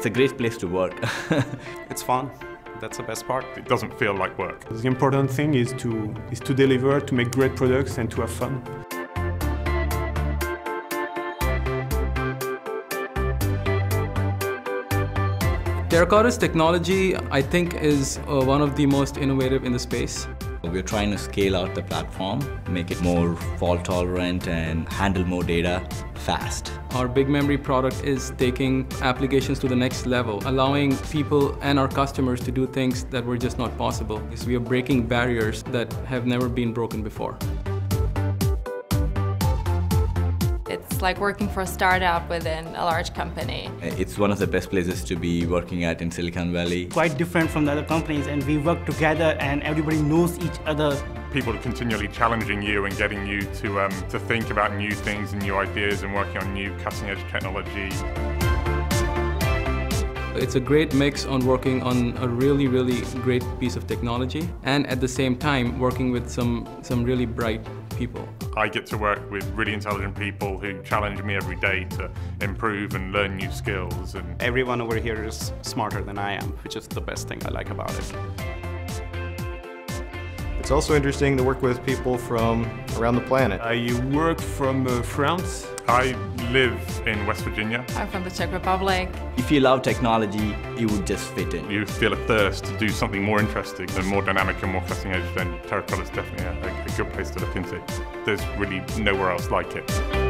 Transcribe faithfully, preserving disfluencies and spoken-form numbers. It's a great place to work. It's fun. That's the best part. It doesn't feel like work. The important thing is to, is to deliver, to make great products and to have fun. Terracotta's technology, I think, is uh, one of the most innovative in the space. We're trying to scale out the platform, make it more fault tolerant and handle more data fast. Our big memory product is taking applications to the next level, allowing people and our customers to do things that were just not possible. So we are breaking barriers that have never been broken before. It's like working for a startup within a large company. It's one of the best places to be working at in Silicon Valley. Quite different from the other companies, and we work together and everybody knows each other. People are continually challenging you and getting you to, um, to think about new things and new ideas and working on new cutting-edge technology. It's a great mix on working on a really, really great piece of technology and at the same time working with some, some really bright people. I get to work with really intelligent people who challenge me every day to improve and learn new skills. And everyone over here is smarter than I am, which is the best thing I like about it. It's also interesting to work with people from around the planet. I work from uh, France. I live in West Virginia. I'm from the Czech Republic. If you love technology, you would just fit in. You feel a thirst to do something more interesting and more dynamic and more cutting edge, then Terracotta is definitely a, a good place to look into. There's really nowhere else like it.